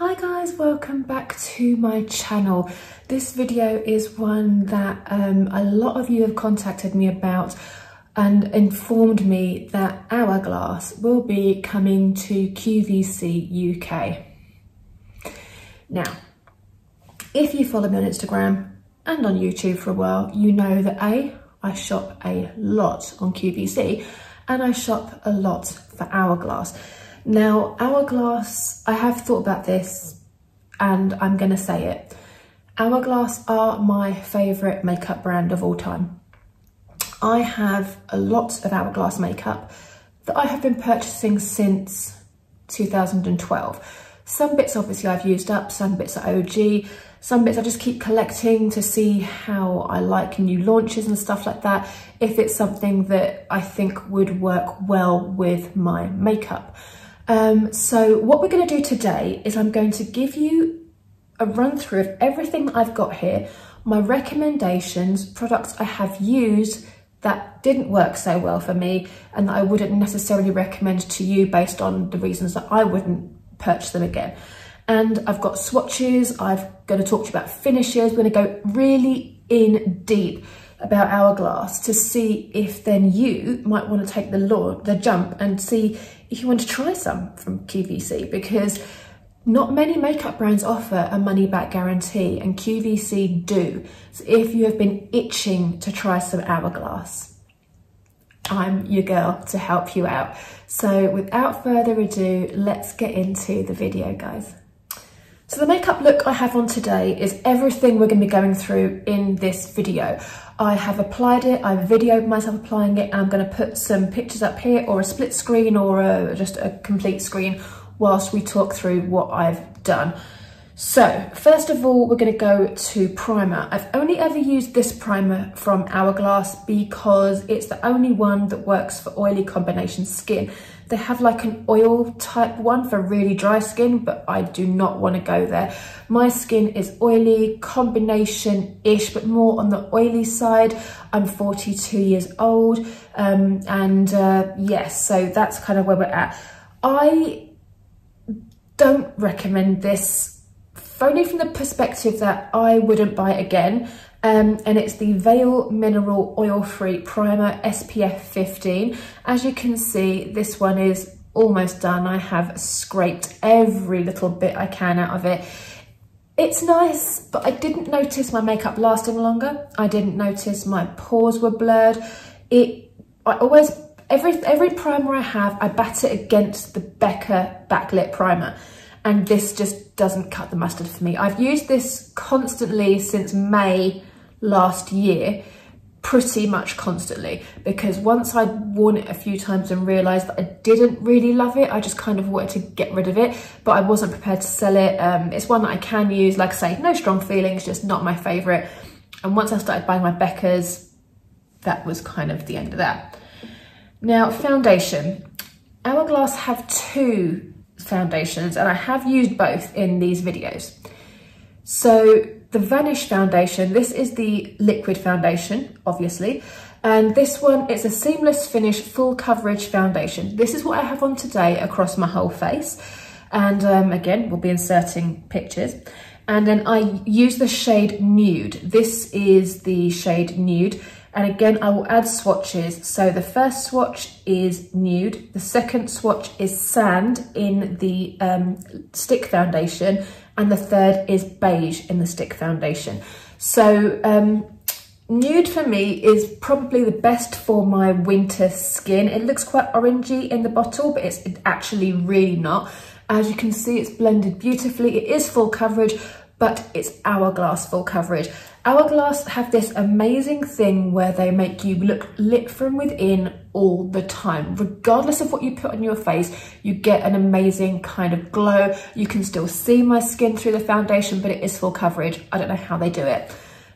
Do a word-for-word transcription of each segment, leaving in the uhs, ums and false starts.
Hi guys, welcome back to my channel. This video is one that um, a lot of you have contacted me about and informed me that Hourglass will be coming to Q V C U K. Now, if you follow me on Instagram and on YouTube for a while, you know that A, I shop a lot on Q V C and I shop a lot for Hourglass. Now, Hourglass, I have thought about this and I'm going to say it. Hourglass are my favourite makeup brand of all time. I have a lot of Hourglass makeup that I have been purchasing since two thousand twelve. Some bits obviously I've used up, some bits are O G, some bits I just keep collecting to see how I like new launches and stuff like that, if it's something that I think would work well with my makeup. Um, so what we're going to do today is I'm going to give you a run through of everything that I've got here, my recommendations, products I have used that didn't work so well for me and that I wouldn't necessarily recommend to you based on the reasons that I wouldn't purchase them again. And I've got swatches, I'm going to talk to you about finishes, we're going to go really in deep about Hourglass to see if then you might want to take the launch, the jump and see if you want to try some from Q V C, because not many makeup brands offer a money back guarantee and Q V C do. So if you have been itching to try some Hourglass, I'm your girl to help you out. So without further ado, let's get into the video, guys. So the makeup look I have on today is everything we're going to be going through in this video. I have applied it, I videoed myself applying it, and I'm going to put some pictures up here or a split screen or a, just a complete screen whilst we talk through what I've done. So first of all, we're going to go to primer. I've only ever used this primer from Hourglass because it's the only one that works for oily combination skin. They have like an oil type one for really dry skin, but I do not want to go there. My skin is oily, combination-ish, but more on the oily side. I'm forty-two years old, um, and uh, yes, so that's kind of where we're at. I don't recommend this, only from the perspective that I wouldn't buy it again. Um, and it's the Veil Mineral Oil-Free Primer S P F fifteen. As you can see, this one is almost done. I have scraped every little bit I can out of it. It's nice, but I didn't notice my makeup lasting longer. I didn't notice my pores were blurred. It, I always, every, every primer I have, I bat it against the Becca Backlit Primer. And this just doesn't cut the mustard for me. I've used this constantly since May last year, pretty much constantly, because once I'd worn it a few times and realised that I didn't really love it, I just kind of wanted to get rid of it, but I wasn't prepared to sell it. Um, it's one that I can use, like I say, no strong feelings, just not my favourite. And once I started buying my Beccas, that was kind of the end of that. Now, foundation. Hourglass have two foundations and I have used both in these videos. So the Vanish foundation, this is the liquid foundation obviously, and this one, it's a seamless finish full coverage foundation. This is what I have on today across my whole face, and um, again we'll be inserting pictures. And then I use the shade Nude. This is the shade Nude. And again, I will add swatches. So the first swatch is Nude. The second swatch is Sand in the um, stick foundation. And the third is Beige in the stick foundation. So um, Nude for me is probably the best for my winter skin. It looks quite orangey in the bottle, but it's actually really not. As you can see, it's blended beautifully. It is full coverage, but it's Hourglass full coverage. Hourglass have this amazing thing where they make you look lit from within all the time. Regardless of what you put on your face, you get an amazing kind of glow. You can still see my skin through the foundation, but it is full coverage. I don't know how they do it.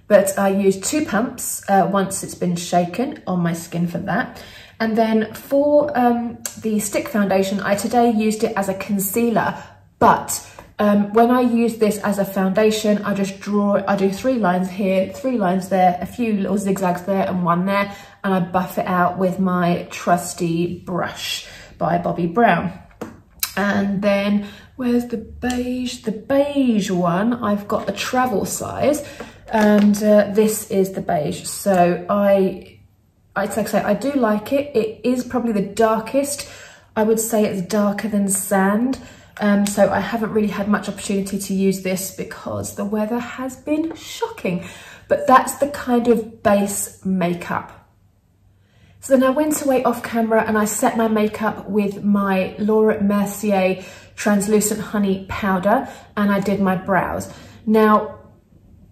But I use two pumps uh, once it's been shaken on my skin for that. And then for um, the stick foundation, I today used it as a concealer, but Um, when I use this as a foundation, I just draw, I do three lines here, three lines there, a few little zigzags there and one there, and I buff it out with my trusty brush by Bobbi Brown. And then where's the beige? The beige one, I've got a travel size, and uh, this is the beige. So I, it's like I say, I do like it. It is probably the darkest. I would say it's darker than sand. Um, so I haven't really had much opportunity to use this because the weather has been shocking. But that's the kind of base makeup. So then I went away off camera and I set my makeup with my Laura Mercier Translucent Honey Powder, and I did my brows. Now,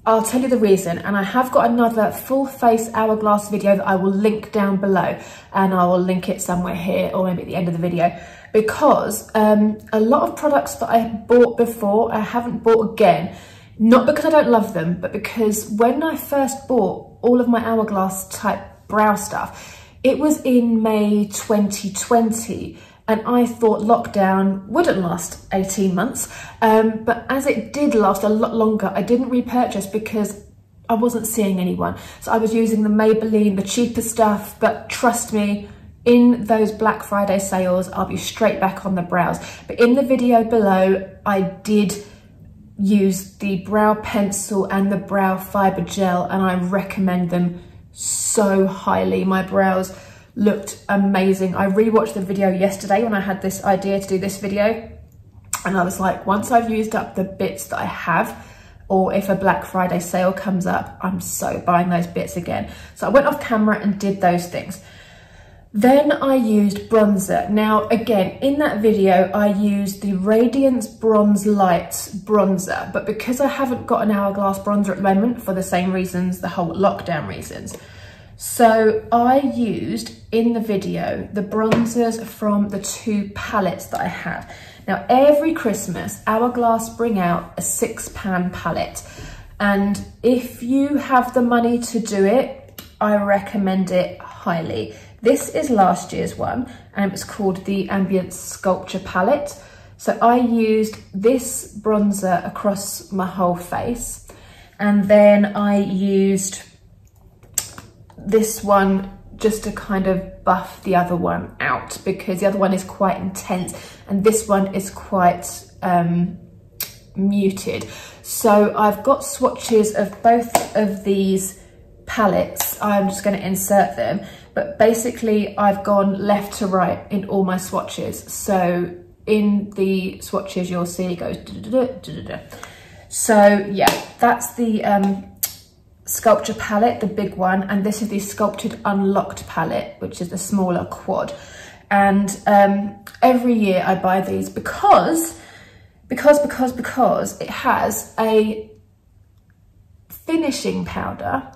I'll tell you the reason, and I have got another full face hourglass video that I will link down below, and I will link it somewhere here or maybe at the end of the video, because um, a lot of products that I bought before, I haven't bought again. Not because I don't love them, but because when I first bought all of my hourglass type brow stuff, it was in May twenty twenty, and I thought lockdown wouldn't last eighteen months, um, but as it did last a lot longer, I didn't repurchase because I wasn't seeing anyone. So I was using the Maybelline, the cheaper stuff, but trust me, in those Black Friday sales, I'll be straight back on the brows. But in the video below, I did use the brow pencil and the brow fiber gel, and I recommend them so highly. My brows looked amazing. I rewatched the video yesterday when I had this idea to do this video, and I was like, once I've used up the bits that I have, or if a Black Friday sale comes up, I'm so buying those bits again. So I went off camera and did those things. Then I used bronzer. Now again, in that video I used the Radiance Bronze Lights bronzer, but because I haven't got an hourglass bronzer at the moment for the same reasons, the whole lockdown reasons, so I used in the video the bronzers from the two palettes that I have. Now every Christmas Hourglass bring out a six pan palette, and if you have the money to do it, I recommend it highly. This is last year's one, and it's called the Ambient Sculpture Palette. So I used this bronzer across my whole face, and then I used this one just to kind of buff the other one out, because the other one is quite intense and this one is quite um, muted. So I've got swatches of both of these palettes. I'm just going to insert them. But basically I've gone left to right in all my swatches. So in the swatches you'll see it goes da-da-da, da-da-da. So yeah, that's the um, Sculpture palette, the big one. And this is the Sculpted Unlocked palette, which is the smaller quad. And um, every year I buy these because, because, because, because it has a finishing powder,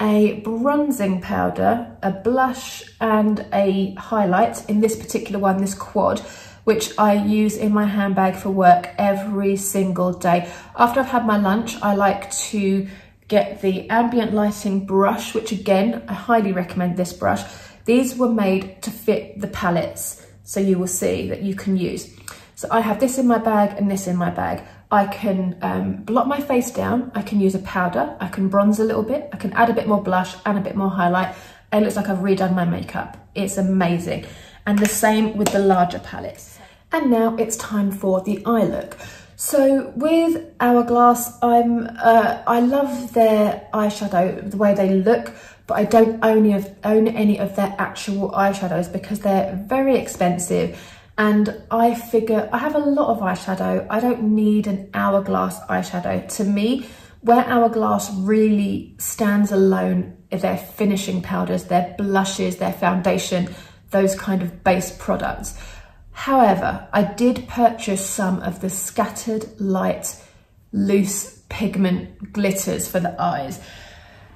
a bronzing powder, a blush and a highlight in this particular one, this quad, which I use in my handbag for work every single day. After I've had my lunch, I like to get the ambient lighting brush, which again, I highly recommend this brush. These were made to fit the palettes, so you will see that you can use. So I have this in my bag and this in my bag. I can um, blot my face down, I can use a powder, I can bronze a little bit, I can add a bit more blush and a bit more highlight. It looks like I've redone my makeup. It's amazing. And the same with the larger palettes. And now it's time for the eye look. So with Hourglass, I'm, uh, I love their eyeshadow, the way they look, but I don't own any of, own any of their actual eyeshadows because they're very expensive. And I figure I have a lot of eyeshadow. I don't need an Hourglass eyeshadow. To me, where Hourglass really stands alone are their finishing powders, their blushes, their foundation, those kind of base products. However, I did purchase some of the Scattered Light loose pigment glitters for the eyes,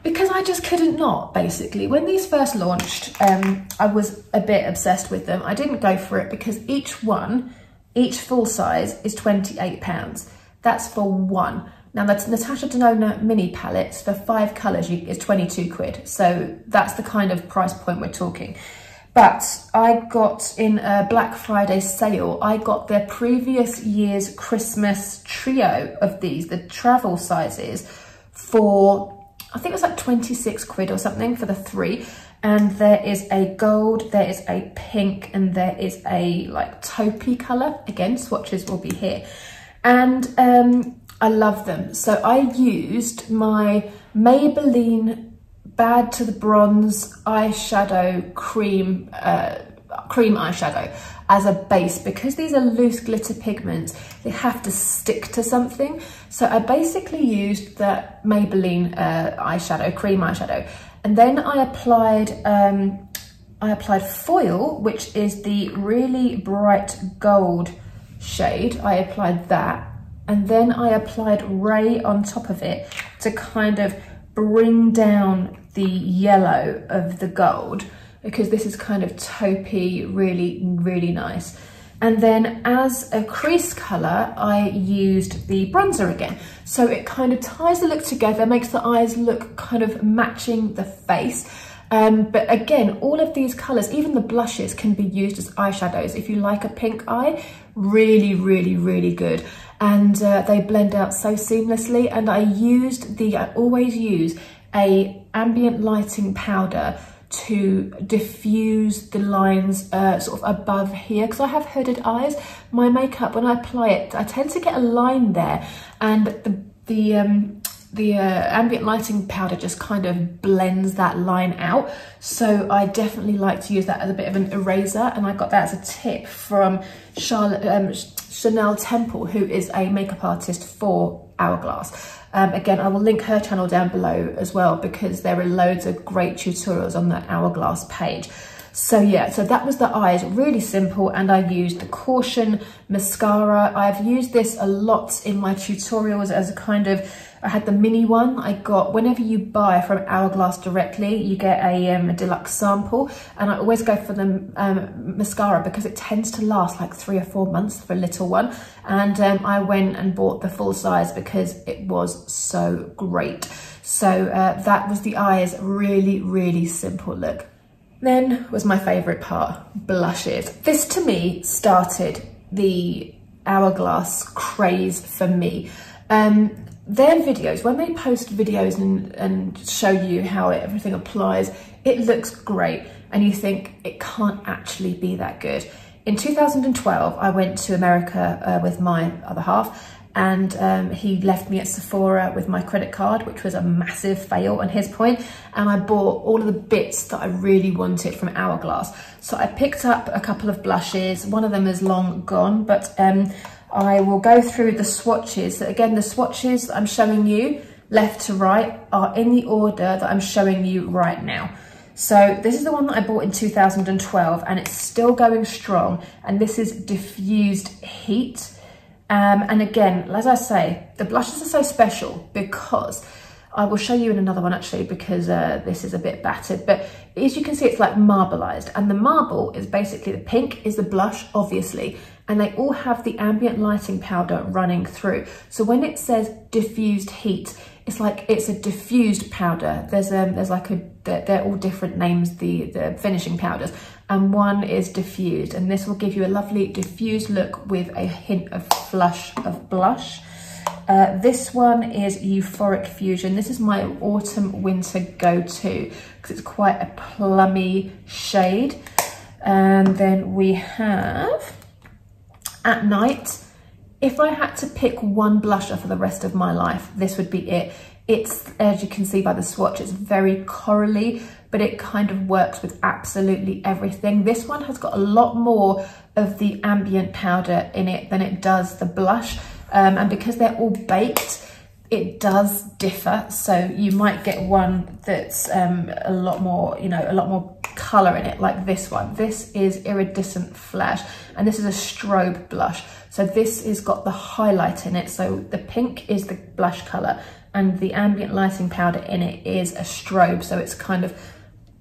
because I just couldn't not, basically. When these first launched, um, I was a bit obsessed with them. I didn't go for it because each one, each full size is twenty-eight pounds. That's for one. Now that's Natasha Denona mini palettes for five colours is twenty-two quid. So that's the kind of price point we're talking. But I got in a Black Friday sale, I got their previous year's Christmas trio of these, the travel sizes, for I think it was like twenty-six quid or something for the three. And there is a gold, there is a pink, and there is a like taupey colour. Again, swatches will be here. And um, I love them. So I used my Maybelline Bad to the Bronze eyeshadow cream, uh, cream eyeshadow as a base. Because these are loose glitter pigments, they have to stick to something. So I basically used that Maybelline uh, eyeshadow, cream eyeshadow. And then I applied, um, I applied foil, which is the really bright gold shade. I applied that, and then I applied Ray on top of it to kind of bring down the yellow of the gold, because this is kind of taupey, really, really nice. And then as a crease colour, I used the bronzer again. So it kind of ties the look together, makes the eyes look kind of matching the face. Um, but again, all of these colours, even the blushes, can be used as eyeshadows. If you like a pink eye, really, really, really good. And uh, they blend out so seamlessly. And I used the, I always use a ambient lighting powder to diffuse the lines uh, sort of above here, because I have hooded eyes. My makeup, when I apply it, I tend to get a line there, and the the um, the uh, ambient lighting powder just kind of blends that line out. So I definitely like to use that as a bit of an eraser, and I got that as a tip from Charlotte um, Chanel Temple, who is a makeup artist for Hourglass. Um, again, I will link her channel down below as well, because there are loads of great tutorials on the Hourglass page. So yeah, so that was the eyes, really simple. And I used the Caution mascara. I've used this a lot in my tutorials as a kind of, I had the mini one I got whenever you buy from Hourglass directly, you get a, um, a deluxe sample. And I always go for the um, mascara, because it tends to last like three or four months for a little one. And um, I went and bought the full size because it was so great. So uh, that was the eyes, really, really simple look. Then was my favourite part, blushes. This to me started the Hourglass craze for me. Um, their videos, when they post videos and, and show you how it, everything applies, it looks great, and you think it can't actually be that good. In two thousand twelve, I went to America uh, with my other half, and um, he left me at Sephora with my credit card, which was a massive fail on his point, and I bought all of the bits that I really wanted from Hourglass. So I picked up a couple of blushes. One of them is long gone, but um, I will go through the swatches. Again, the swatches that I'm showing you left to right are in the order that I'm showing you right now. So this is the one that I bought in two thousand twelve, and it's still going strong, and this is Diffused Heat. Um, and again, as I say, the blushes are so special, because I will show you in another one actually, because uh, this is a bit battered, but as you can see, it's like marbleized, and the marble is basically, the pink is the blush, obviously, and they all have the ambient lighting powder running through. So when it says diffused heat, it's like it's a diffused powder. There's um, there's like a, they're, they're all different names, the, the finishing powders, and one is diffused, and this will give you a lovely diffused look with a hint of flush of blush. Uh, this one is Euphoric Fusion. This is my autumn winter go-to, because it's quite a plummy shade. And then we have At Night. If I had to pick one blusher for the rest of my life, this would be it. It's, as you can see by the swatch, it's very corally, but it kind of works with absolutely everything. This one has got a lot more of the ambient powder in it than it does the blush. Um, and because they're all baked, it does differ. So you might get one that's um, a lot more, you know, a lot more colour in it, like this one. This is Iridescent Flash, and this is a strobe blush. So this has got the highlight in it. So the pink is the blush colour, and the ambient lighting powder in it is a strobe. So it's kind of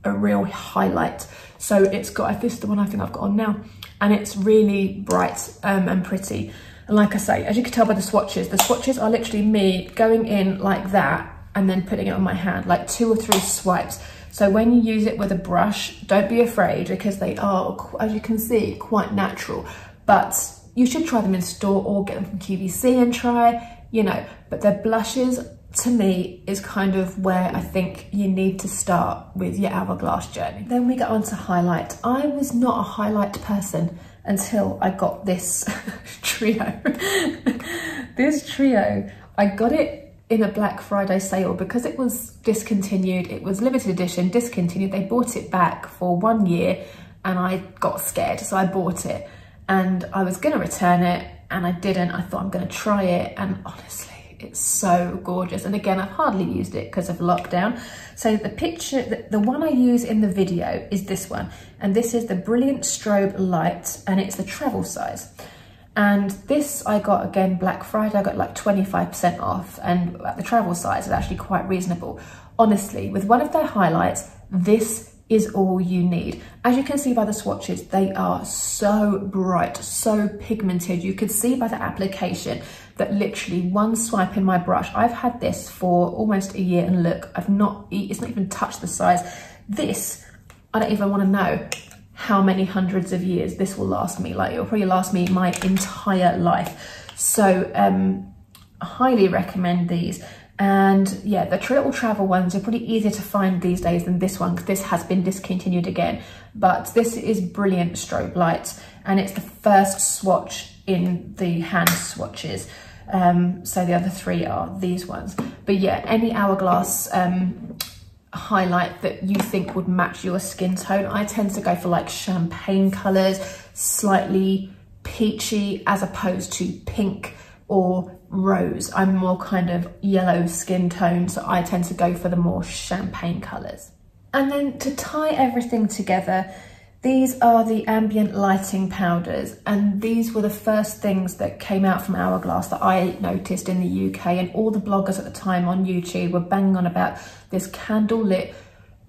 a real highlight. So it's got, this is the one I think I've got on now, and it's really bright um, and pretty. And like I say, as you can tell by the swatches, the swatches are literally me going in like that and then putting it on my hand, like two or three swipes. So when you use it with a brush, don't be afraid, because they are, as you can see, quite natural. But you should try them in store, or get them from Q V C and try, you know. But their blushes to me is kind of where I think you need to start with your hourglass journey. Then we get on to highlight. I was not a highlight person until I got this trio. This trio, I got it in a Black Friday sale because it was discontinued. It was limited edition, discontinued. They bought it back for one year and I got scared, so I bought it. And I was gonna return it and I didn't. I thought I'm gonna try it, and honestly, it's so gorgeous. And again, I've hardly used it because of lockdown. So the picture, the, the one I use in the video is this one. And this is the Brilliant Strobe Light, and it's the travel size. And this I got, again, Black Friday. I got like twenty-five percent off, and at the travel size is actually quite reasonable. Honestly, with one of their highlights, this is all you need. As you can see by the swatches, they are so bright, so pigmented. You could see by the application that literally one swipe in my brush, I've had this for almost a year, and look, I've not, it's not even touched the size. This, I don't even wanna know how many hundreds of years this will last me. Like, it'll probably last me my entire life. So um, I highly recommend these. And yeah, the little travel ones are pretty easier to find these days than this one, because this has been discontinued again. But this is Brilliant Strobe Light, and it's the first swatch in the hand swatches. Um, so the other three are these ones. But yeah, any hourglass um, highlight that you think would match your skin tone. I tend to go for like champagne colors, slightly peachy, as opposed to pink or rose. I'm more kind of yellow skin tone, so I tend to go for the more champagne colors. And then to tie everything together, these are the ambient lighting powders, and these were the first things that came out from Hourglass that I noticed in the U K, and all the bloggers at the time on YouTube were banging on about this candle lit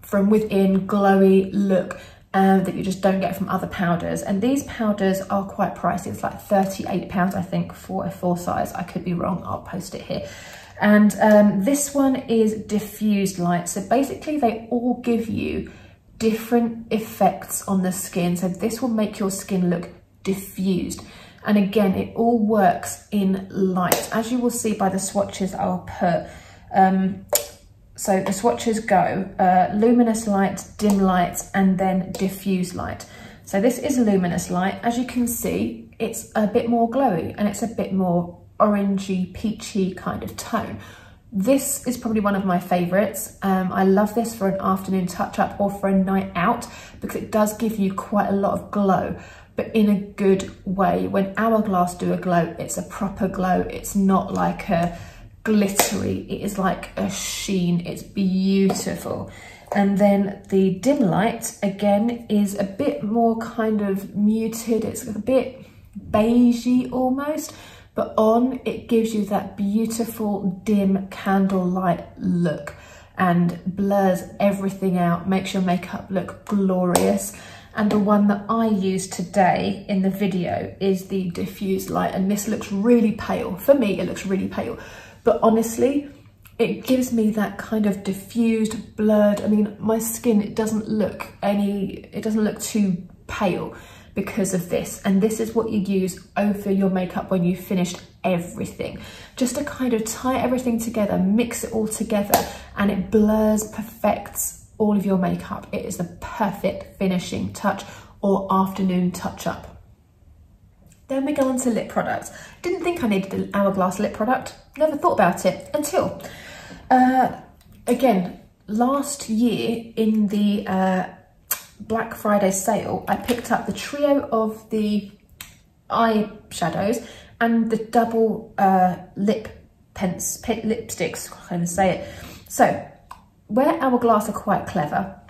from within glowy look Um, that you just don't get from other powders. And these powders are quite pricey. It's like thirty-eight pounds, I think, for a full size. I could be wrong, I'll post it here. And um, this one is diffused light. So basically they all give you different effects on the skin. So this will make your skin look diffused. And again, it all works in light, as you will see by the swatches I'll put. Um, So the swatches go uh, luminous light, dim light, and then diffuse light. So this is luminous light. As you can see, it's a bit more glowy and it's a bit more orangey, peachy kind of tone. This is probably one of my favorites. Um, I love this for an afternoon touch-up or for a night out, because it does give you quite a lot of glow, but in a good way. When Hourglass do a glow, it's a proper glow. It's not like a glittery, it is like a sheen. It's beautiful. And then the dim light, again, is a bit more kind of muted. It's a bit beigey almost, but on it gives you that beautiful dim candlelight look and blurs everything out, makes your makeup look glorious. And the one that I used today in the video is the diffuse light, and this looks really pale. For me, it looks really pale. But honestly, it gives me that kind of diffused, blurred, I mean, my skin, it doesn't look any, it doesn't look too pale because of this. And this is what you use over your makeup when you've finished everything, just to kind of tie everything together, mix it all together, and it blurs, perfects all of your makeup. It is the perfect finishing touch or afternoon touch-up. Then we go on to lip products. Didn't think I needed an Hourglass lip product. Never thought about it until, uh, again, last year in the uh, Black Friday sale, I picked up the trio of the eyeshadows and the double uh, lip pens, pin, lipsticks, I can't even say it. So where Hourglass are quite clever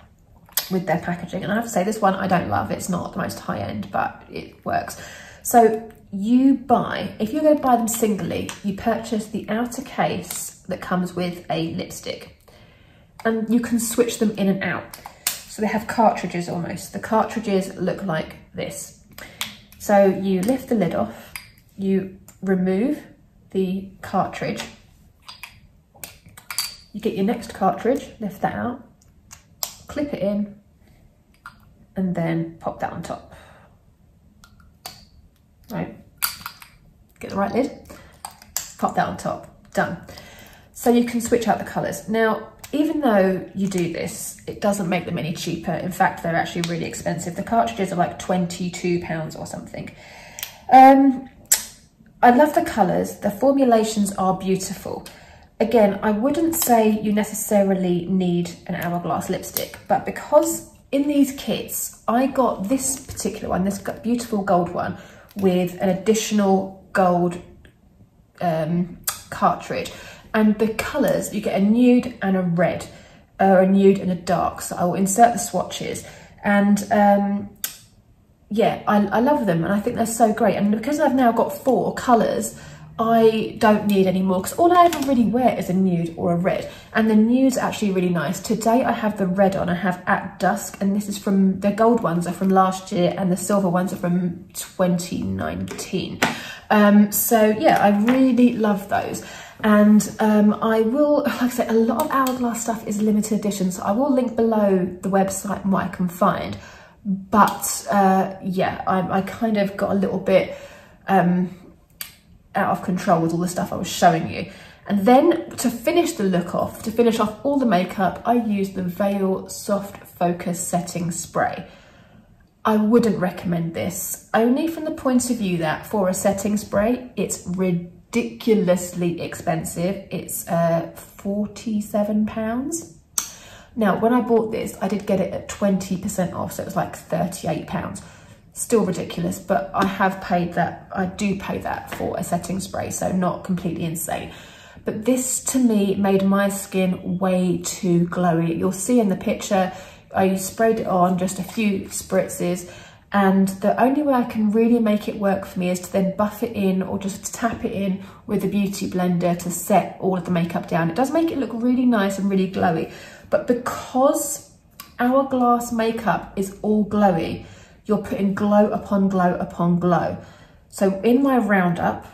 with their packaging, and I have to say this one I don't love, it's not the most high end, but it works. So you buy, if you're going to buy them singly, you purchase the outer case that comes with a lipstick, and you can switch them in and out. So they have cartridges almost. The cartridges look like this. So you lift the lid off, you remove the cartridge, you get your next cartridge, lift that out, clip it in, and then pop that on top. Right, get the right lid, pop that on top, done. so you can switch out the colours. Now, even though you do this, it doesn't make them any cheaper. In fact, they're actually really expensive. The cartridges are like twenty-two pounds or something. Um, I love the colours. The formulations are beautiful. Again, I wouldn't say you necessarily need an Hourglass lipstick, but because in these kits, I got this particular one, this beautiful gold one, with an additional gold um, cartridge. And the colours, you get a nude and a red, or a nude and a dark. So I will insert the swatches. And um, yeah, I, I love them and I think they're so great. And because I've now got four colours, I don't need any more, because all I ever really wear is a nude or a red. And the nude's actually really nice. Today I have the red on, I have At Dusk, and this is from, the gold ones are from last year and the silver ones are from twenty nineteen. Um, so yeah, I really love those. And um, I will, like I say, a lot of Hourglass stuff is limited edition, so I will link below the website and what I can find. But uh, yeah, I, I kind of got a little bit um, out of control with all the stuff I was showing you. And then to finish the look off, to finish off all the makeup, I used the Veil Soft Focus Setting Spray. I wouldn't recommend this, only from the point of view that for a setting spray, it's ridiculous. ridiculously expensive. It's uh, forty-seven pounds. Now, when I bought this, I did get it at twenty percent off, so it was like thirty-eight pounds. Still ridiculous, but I have paid that. I do pay that for a setting spray, so not completely insane. But this, to me, made my skin way too glowy. You'll see in the picture, I sprayed it on, just a few spritzes. And the only way I can really make it work for me is to then buff it in, or just tap it in with a beauty blender to set all of the makeup down. It does make it look really nice and really glowy, but because Hourglass makeup is all glowy, you're putting glow upon glow upon glow. So in my roundup,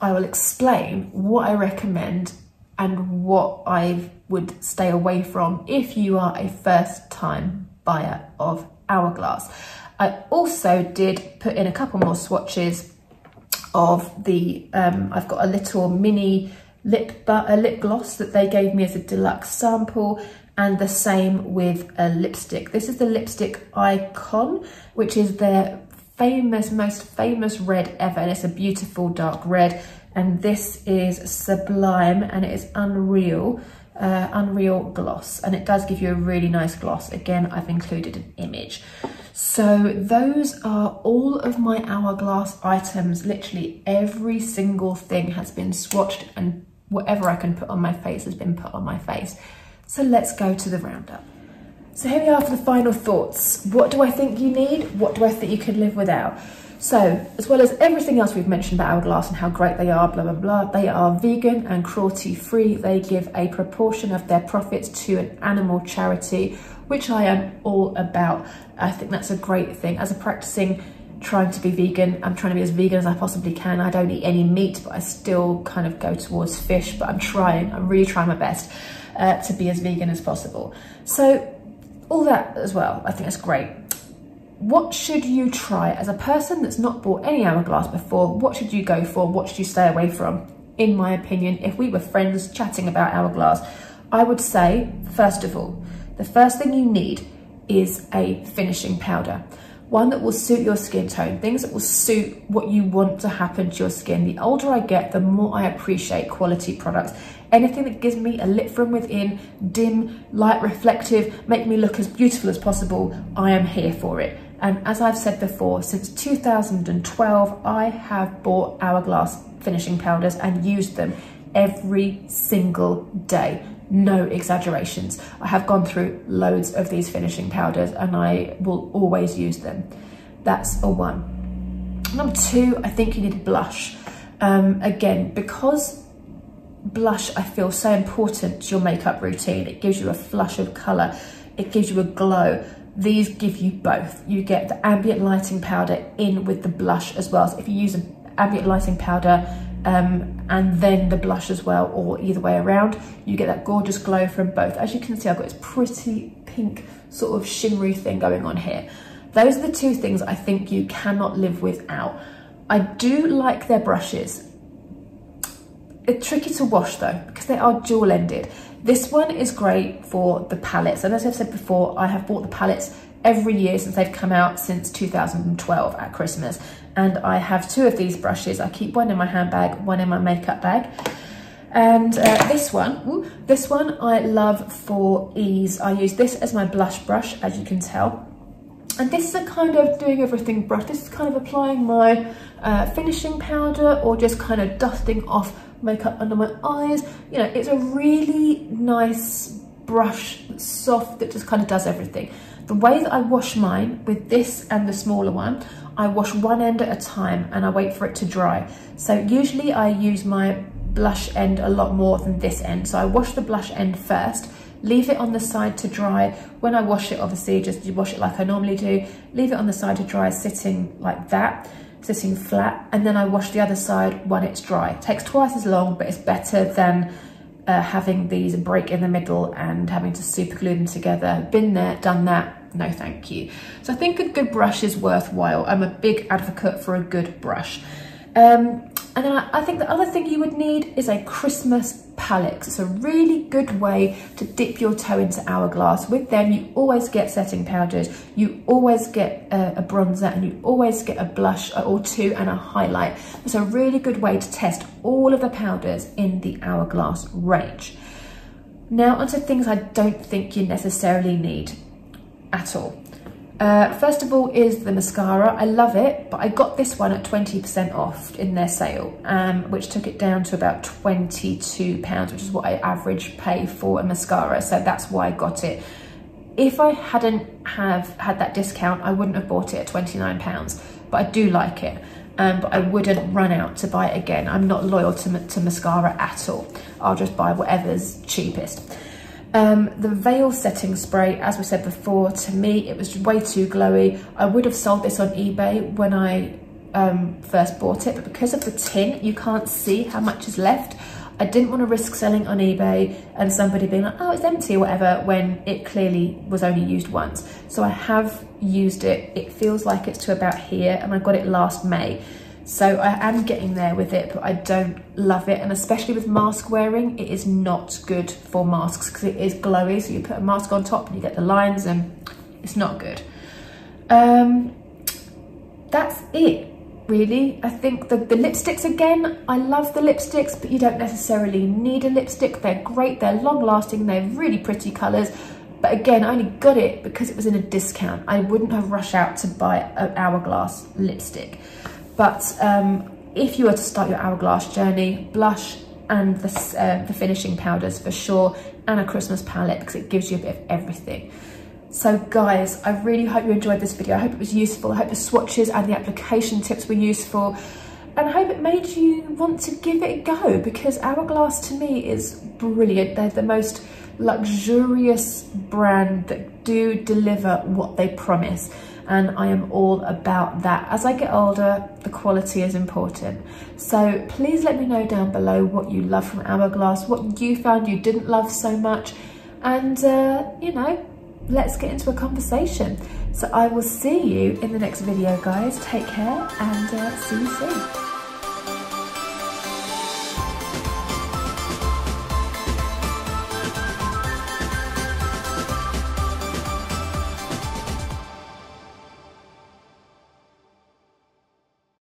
I will explain what I recommend and what I would stay away from if you are a first time buyer of Hourglass. I also did put in a couple more swatches of the, um, I've got a little mini lip, but a lip gloss that they gave me as a deluxe sample, and the same with a lipstick. This is the lipstick Icon, which is their famous, most famous red ever, and it's a beautiful dark red. And this is Sublime, and it is Unreal, uh, Unreal Gloss, and it does give you a really nice gloss. Again, I've included an image. So those are all of my Hourglass items. Literally every single thing has been swatched, and whatever I can put on my face has been put on my face. So let's go to the roundup. So here we are for the final thoughts. What do I think you need? What do I think you could live without? So, as well as everything else we've mentioned about Hourglass and how great they are, blah, blah, blah, they are vegan and cruelty-free. They give a proportion of their profits to an animal charity, which I am all about. I think that's a great thing. As a practicing, trying to be vegan, I'm trying to be as vegan as I possibly can. I don't eat any meat, but I still kind of go towards fish, but I'm trying, I'm really trying my best uh, to be as vegan as possible. So, all that as well, I think that's great. What should you try as a person that's not bought any Hourglass before? What should you go for? What should you stay away from? In my opinion, if we were friends chatting about Hourglass, I would say, first of all, the first thing you need is a finishing powder. One that will suit your skin tone, things that will suit what you want to happen to your skin. The older I get, the more I appreciate quality products. Anything that gives me a lit from within, dim, light, reflective, make me look as beautiful as possible, I am here for it. And as I've said before, since two thousand twelve, I have bought Hourglass finishing powders and used them every single day. No exaggerations. I have gone through loads of these finishing powders and I will always use them. That's a one. Number two, I think you need blush. Um, again, because blush, I feel, so important to your makeup routine. It gives you a flush of colour. It gives you a glow. These give you both. You get the ambient lighting powder in with the blush as well. So if you use an ambient lighting powder um, and then the blush as well, or either way around, you get that gorgeous glow from both. As you can see, I've got this pretty pink sort of shimmery thing going on here. Those are the two things I think you cannot live without. I do like their brushes. They're tricky to wash though, because they are dual ended. This one is great for the palettes. And as I've said before, I have bought the palettes every year since they've come out since two thousand twelve at Christmas. And I have two of these brushes. I keep one in my handbag, one in my makeup bag. And uh, this one, ooh, this one I love for ease. I use this as my blush brush, as you can tell. And this is a kind of doing everything brush. This is kind of applying my uh, finishing powder or just kind of dusting off makeup under my eyes. You know, it's a really nice brush, soft, that just kind of does everything. The way that I wash mine with this and the smaller one, I wash one end at a time and I wait for it to dry. So usually I use my blush end a lot more than this end. So I wash the blush end first, leave it on the side to dry. When I wash it, obviously just wash it like I normally do, leave it on the side to dry, sitting like that, sitting flat. And then I wash the other side when it's dry. It takes twice as long, but it's better than uh, having these break in the middle and having to super glue them together. Been there, done that. No, thank you. So I think a good brush is worthwhile. I'm a big advocate for a good brush. Um, And then I think the other thing you would need is a Christmas palette. It's a really good way to dip your toe into Hourglass. With them, you always get setting powders, you always get a bronzer, and you always get a blush or two and a highlight. It's a really good way to test all of the powders in the Hourglass range. Now onto things I don't think you necessarily need at all. Uh, first of all is the mascara. I love it, but I got this one at twenty percent off in their sale, um, which took it down to about twenty-two pounds, which is what I average pay for a mascara. So that's why I got it. If I hadn't have had that discount, I wouldn't have bought it at twenty-nine pounds, but I do like it. Um, but I wouldn't run out to buy it again. I'm not loyal to, to mascara at all. I'll just buy whatever's cheapest. Um, the Veil Setting Spray, as we said before, to me, it was way too glowy. I would have sold this on eBay when I um, first bought it, but because of the tin, you can't see how much is left. I didn't want to risk selling on eBay and somebody being like, oh, it's empty or whatever, when it clearly was only used once. So I have used it. It feels like it's to about here, and I got it last May. So I am getting there with it, but I don't love it. And especially with mask wearing, it is not good for masks because it is glowy. So you put a mask on top and you get the lines, and it's not good. Um, that's it, really. I think the, the lipsticks, again, I love the lipsticks, but you don't necessarily need a lipstick. They're great, they're long lasting, they're really pretty colours. But again, I only got it because it was in a discount. I wouldn't have rushed out to buy an Hourglass lipstick. But um, if you were to start your Hourglass journey, blush and the, uh, the finishing powders for sure, and a Christmas palette, because it gives you a bit of everything. So guys, I really hope you enjoyed this video. I hope it was useful. I hope the swatches and the application tips were useful. And I hope it made you want to give it a go, because Hourglass to me is brilliant. They're the most luxurious brand that do deliver what they promise. And I am all about that. As I get older, the quality is important. So please let me know down below what you love from Hourglass, what you found you didn't love so much. And, uh, you know, let's get into a conversation. So I will see you in the next video, guys. Take care, and uh, see you soon.